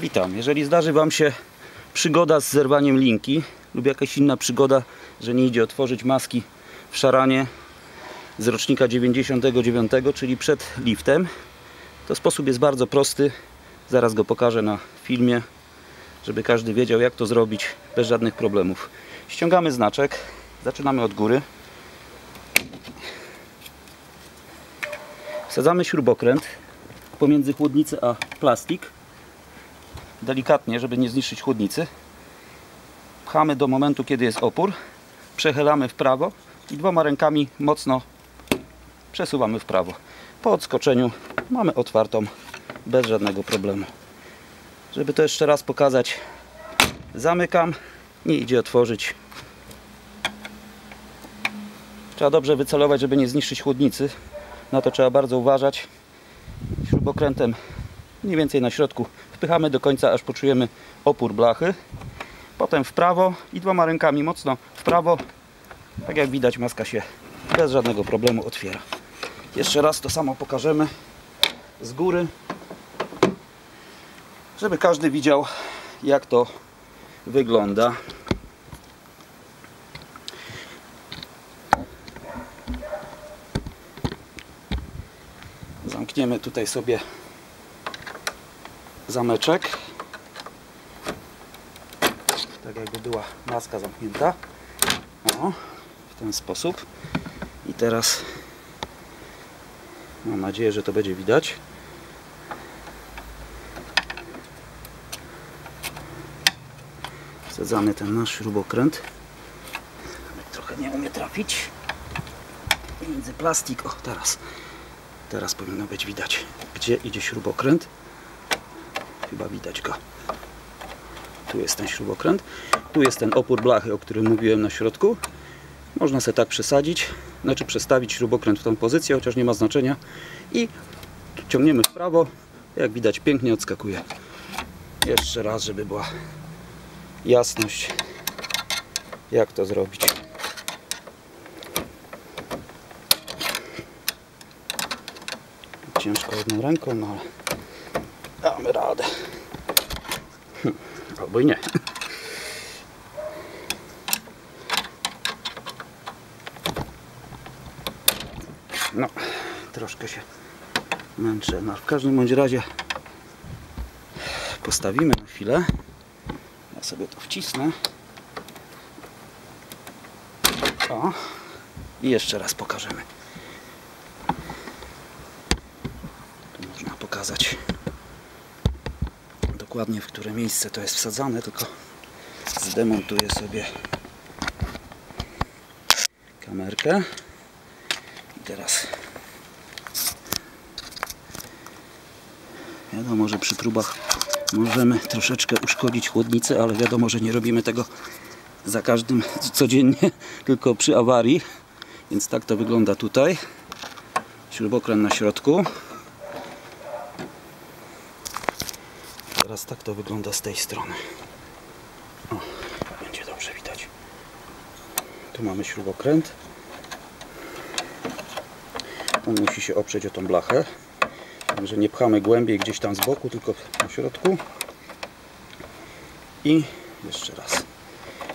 Witam. Jeżeli zdarzy Wam się przygoda z zerwaniem linki lub jakaś inna przygoda, że nie idzie otworzyć maski w szaranie z rocznika 99, czyli przed liftem, to sposób jest bardzo prosty. Zaraz go pokażę na filmie, żeby każdy wiedział, jak to zrobić bez żadnych problemów. Ściągamy znaczek, zaczynamy od góry. Wsadzamy śrubokręt pomiędzy chłodnicę a plastik. Delikatnie, żeby nie zniszczyć chłodnicy. Pchamy do momentu, kiedy jest opór. Przechylamy w prawo i dwoma rękami mocno przesuwamy w prawo. Po odskoczeniu mamy otwartą bez żadnego problemu. Żeby to jeszcze raz pokazać, zamykam, nie idzie otworzyć. Trzeba dobrze wycelować, żeby nie zniszczyć chłodnicy. Na to trzeba bardzo uważać. Śrubokrętem mniej więcej na środku wpychamy do końca, aż poczujemy opór blachy. Potem w prawo i dwoma rękami mocno w prawo. Tak jak widać, maska się bez żadnego problemu otwiera. Jeszcze raz to samo pokażemy z góry, żeby każdy widział, jak to wygląda. Zamkniemy tutaj sobie zameczek, tak jakby była maska zamknięta, o, w ten sposób. I teraz mam nadzieję, że to będzie widać. Wsadzamy ten nasz śrubokręt, trochę nie umie trafić między plastik. O, teraz powinno być widać, gdzie idzie śrubokręt. Chyba widać go. Tu jest ten śrubokręt. Tu jest ten opór blachy, o którym mówiłem na środku. Można sobie tak przesadzić, znaczy przestawić śrubokręt w tą pozycję, chociaż nie ma znaczenia. I ciągniemy w prawo. Jak widać, pięknie odskakuje. Jeszcze raz, żeby była jasność, jak to zrobić. Ciężko jedną ręką, no ale damy radę. Albo i nie. No, troszkę się męczę. No, w każdym bądź razie postawimy na chwilę. Ja sobie to wcisnę. O, i jeszcze raz pokażemy. Tu można pokazać dokładnie, w które miejsce to jest wsadzane, tylko zdemontuję sobie kamerkę. I teraz wiadomo, że przy próbach możemy troszeczkę uszkodzić chłodnicę, ale wiadomo, że nie robimy tego za każdym codziennie, tylko przy awarii. Więc tak to wygląda tutaj. Śrubokręt na środku. Teraz tak to wygląda z tej strony. O, będzie dobrze widać. Tu mamy śrubokręt. On musi się oprzeć o tą blachę. Także nie pchamy głębiej gdzieś tam z boku, tylko na środku. I jeszcze raz.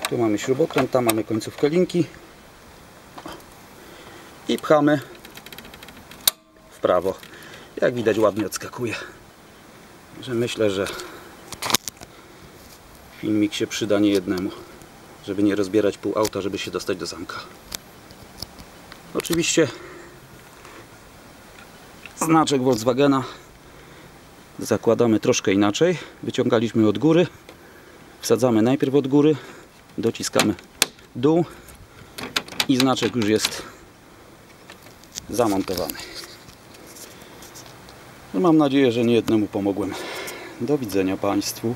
Tu mamy śrubokręt, tam mamy końcówkę linki. I pchamy w prawo. Jak widać, ładnie odskakuje. Że myślę, że filmik się przyda niejednemu, żeby nie rozbierać pół auta, żeby się dostać do zamka. Oczywiście znaczek Volkswagena zakładamy troszkę inaczej. Wyciągaliśmy od góry, wsadzamy najpierw od góry, dociskamy dół i znaczek już jest zamontowany. Mam nadzieję, że niejednemu pomogłem. Do widzenia Państwu.